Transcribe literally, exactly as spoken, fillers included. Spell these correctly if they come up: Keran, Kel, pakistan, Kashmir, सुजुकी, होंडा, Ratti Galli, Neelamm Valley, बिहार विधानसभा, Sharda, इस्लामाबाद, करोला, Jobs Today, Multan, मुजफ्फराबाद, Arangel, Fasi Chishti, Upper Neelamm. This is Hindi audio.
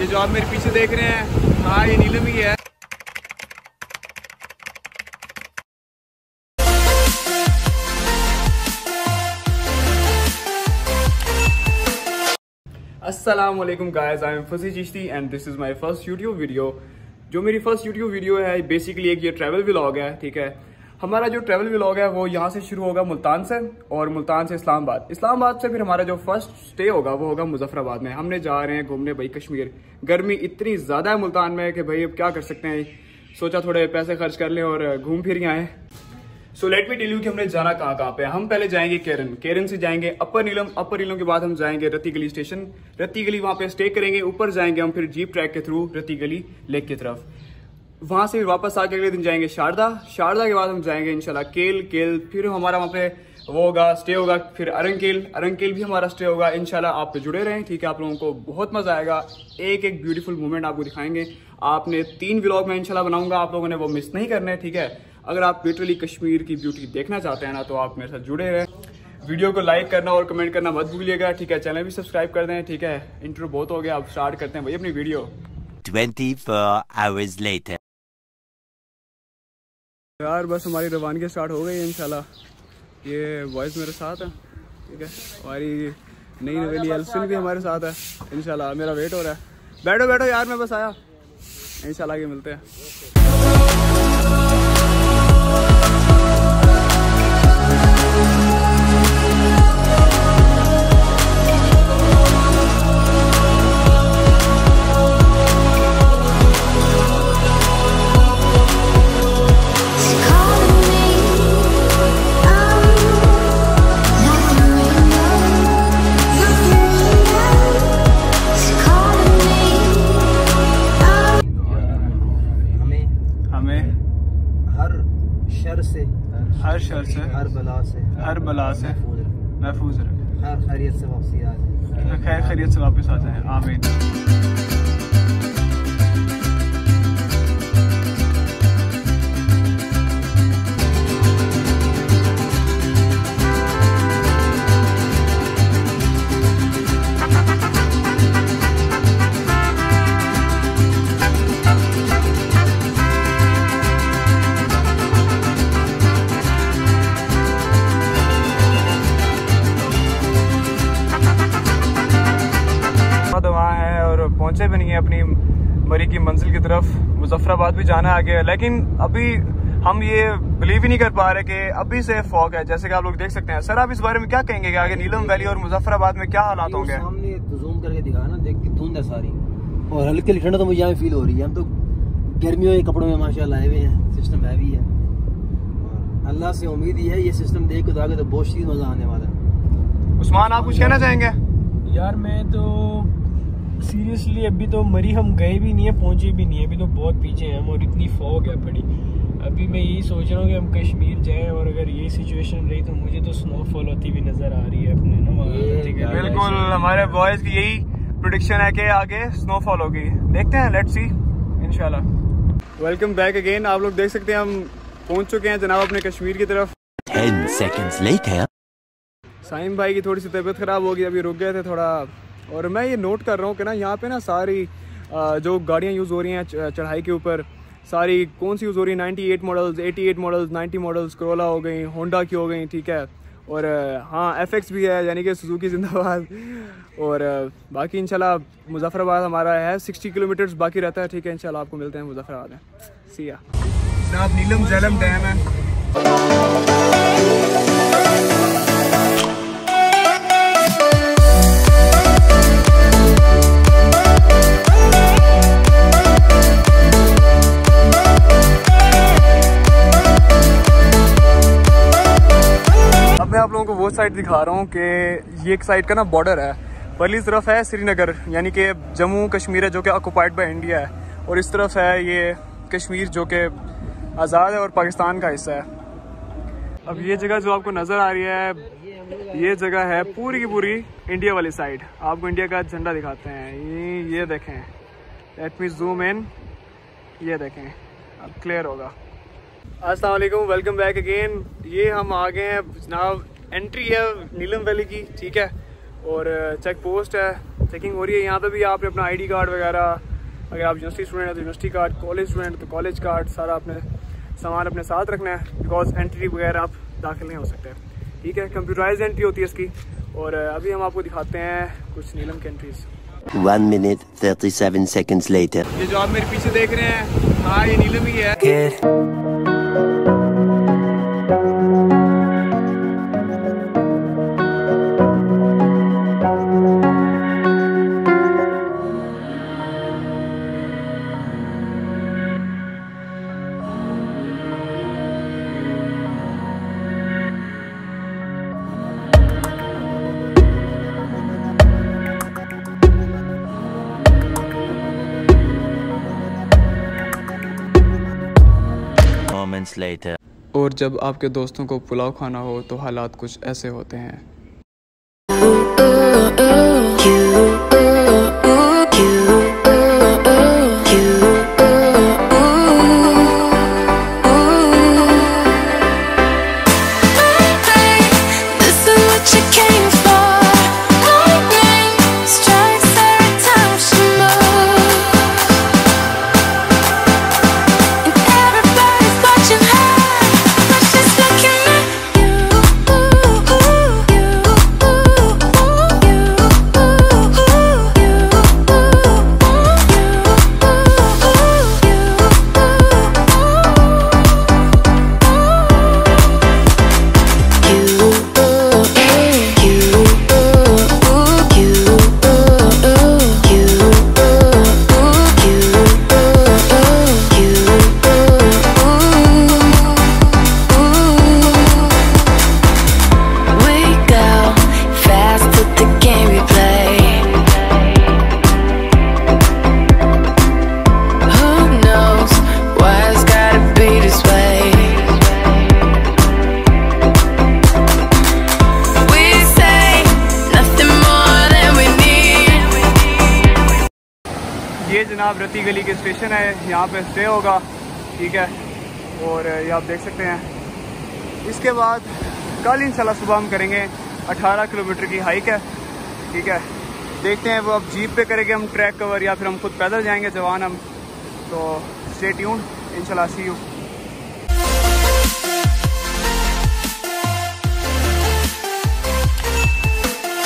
ये जो आप मेरे पीछे देख रहे हैं, हाँ ये नीलम ही है। Assalamualaikum guys, I am Fasi Chishti and this is my first YouTube video। जो मेरी फर्स्ट YouTube वीडियो है बेसिकली एक ये ट्रैवल व्लॉग है, ठीक है। हमारा जो ट्रैवल व्लॉग है वो यहाँ से शुरू होगा मुल्तान से, और मुल्तान से इस्लामाबाद, इस्लामाबाद से फिर हमारा जो फर्स्ट स्टे होगा वो होगा मुजफ्फराबाद में। हमने जा रहे हैं घूमने भाई कश्मीर। गर्मी इतनी ज़्यादा है मुल्तान में कि भाई अब क्या कर सकते हैं, सोचा थोड़े पैसे खर्च कर लें और घूम फिर के आएँ। So let me tell you कि हमने जाना कहाँ कहाँ पे। हम पहले जाएंगे केरन, केरन से जाएंगे अपर नीलम, अपर नीलम के बाद हम जाएंगे रत्ती गली स्टेशन, रत्ती गली वहाँ पे स्टे करेंगे। ऊपर जाएंगे हम फिर जीप ट्रैक के थ्रू रत्ती गली लेक की तरफ, वहाँ से वापस आके अगले दिन जाएंगे शारदा, शारदा के बाद हम जाएंगे इंशाल्लाह केल, केल फिर हमारा वहाँ पे वो होगा स्टे होगा, फिर अरंगेल, अरंगेल भी हमारा स्टे होगा इंशाल्लाह। आप जुड़े रहें, ठीक है, आप लोगों को बहुत मज़ा आएगा। एक एक ब्यूटीफुल मोमेंट आपको दिखाएंगे। आपने तीन व्लॉग में इंशाल्लाह बनाऊंगा, आप लोगों ने वो मिस नहीं करना है, ठीक है। अगर आप लिटरली कश्मीर की ब्यूटी देखना चाहते हैं ना तो आप मेरे साथ जुड़े रहें। वीडियो को लाइक करना और कमेंट करना मत भूलिएगा, ठीक है। चैनल भी सब्सक्राइब कर दें, ठीक है। इंट्रो बहुत हो गया, आप स्टार्ट करते हैं भाई अपनी वीडियो। चौबीस आवर्स लेटर यार बस हमारी रवानगी स्टार्ट हो गई है इंशाल्लाह। ये वॉइस मेरे साथ है, ठीक है। हमारी नई नवेली एल्सन भी हमारे साथ है इंशाल्लाह। मेरा वेट हो रहा है। बैठो बैठो यार, मैं बस आया इंशाल्लाह के मिलते हैं। हर शर से, हर बला से, हर बला से महफूज रखें, हर खैरियत से वापसी आ जाए, खैर खैरियत से वापस आ जाए, आमीन। पहुंचे भी नहीं है अपनी मरी की मंजिल की तरफ, मुजफ्फराबाद भी जाना आगे है। लेकिन अभी हम ये बिलीव ही नहीं कर पा रहे कि अभी से फॉग है, जैसे कि आप लोग देख सकते हैं। सर आप इस बारे में क्या कहेंगे कि आगे नीलम वैली और मुजफ्फराबाद में क्या हालात होंगे? सामने ज़ूम करके दिखा ना, देख के धुंध है सारी और हल्की ठंड तो मुझे यहाँ फील हो रही है। हम तो गर्मियों के कपड़ों में माशाल्लाह आए हुए हैं, सिस्टम हैवी है। अल्लाह से उम्मीद ही है ये सिस्टम देख के तो आगे तो बहुत चीज मजा आने वाला है। उस्मान आप कुछ कहना चाहेंगे? यार मैं तो सीरियसली अभी तो मरी हम गए भी नहीं है, पहुंचे भी नहीं है, अभी तो बहुत पीछे हैं हम और इतनी फॉग है पड़ी। अभी मैं यही सोच रहा हूँ कि हम कश्मीर जाएं और अगर ये सिचुएशन रही तो मुझे तो स्नोफॉल होती भी नजर आ रही है अपने ना। बिल्कुल हमारे बॉयज की यही प्रेडिक्शन है कि आगे स्नोफॉल होगी, देखते हैं, लेट्स सी इंशाल्लाह। वेलकम बैक अगेन, आप लोग देख सकते हैं हम पहुँच चुके हैं जनाब अपने कश्मीर की तरफ। टेन सेकंड्स लेटर साइम भाई की थोड़ी सी तबीयत खराब होगी, अभी रुक गए थे थोड़ा। और मैं ये नोट कर रहा हूँ कि ना यहाँ पे ना सारी जो गाड़ियाँ यूज़ हो रही हैं चढ़ाई के ऊपर, सारी कौन सी यूज़ हो रही है, अट्ठानवे मॉडल्स अट्ठासी मॉडल्स नब्बे मॉडल्स करोला हो गई, होंडा की हो गई, ठीक है। और हाँ एफ एक्स भी है, यानी कि सुजुकी जिंदाबाद। और बाकी इंशाल्लाह मुजफ्फराबाद हमारा है साठ किलोमीटर्स बाकी रहता है, ठीक है। इंशाल्लाह आपको मिलते हैं मुजफ्फराबाद में। सिया जनाब नीलम झेलम डैम है। आप लोगों को वो साइड दिखा रहा हूँ कि ये एक साइड का ना बॉर्डर है, पहली तरफ है श्रीनगर यानी कि जम्मू कश्मीर है जो कि ऑक्यूपाइड बाय इंडिया है, और इस तरफ है ये कश्मीर जो कि आज़ाद है और पाकिस्तान का हिस्सा है। अब ये जगह जो आपको नज़र आ रही है, ये जगह है पूरी की पूरी इंडिया वाली साइड। आपको इंडिया का झंडा दिखाते हैं, ये ये देखें, लेट मी ज़ूम इन, ये देखें, अब क्लियर होगा। अस्सलाम वालेकुम, वेलकम बैक अगेन। ये हम आ गए हैं जनाब, एंट्री है नीलम वैली की, ठीक है। और चेक पोस्ट है, चेकिंग हो रही है। यहाँ पर भी आपने अपना आईडी कार्ड वगैरह, अगर आप यूनिवर्सिटी स्टूडेंट हैं तो यूनिवर्सिटी कार्ड, कॉलेज स्टूडेंट तो कॉलेज कार्ड, सारा अपने सामान अपने साथ रखना है बिकॉज एंट्री वगैरह आप दाखिल नहीं हो सकते हैं। ठीक है, कंप्यूटराइज एंट्री होती है इसकी। और अभी हम आपको दिखाते हैं कुछ नीलम की entries. one minute thirty-seven seconds later ये जो आप मेरे पीछे देख रहे हैं, हाँ ये नीलम ही है। Later. और जब आपके दोस्तों को पुलाव खाना हो तो हालात कुछ ऐसे होते हैं। ये जनाब रत्ती गली के स्टेशन है, यहाँ पे स्टे होगा। ठीक है, और ये आप देख सकते हैं। इसके बाद कल इंशाल्लाह सुबह हम करेंगे अठारह किलोमीटर की हाइक है। ठीक है, देखते हैं वो अब जीप पे करेंगे हम ट्रैक कवर या फिर हम खुद पैदल जाएंगे जवान हम। तो स्टे ट्यून्ड, इंशाल्लाह सी यू।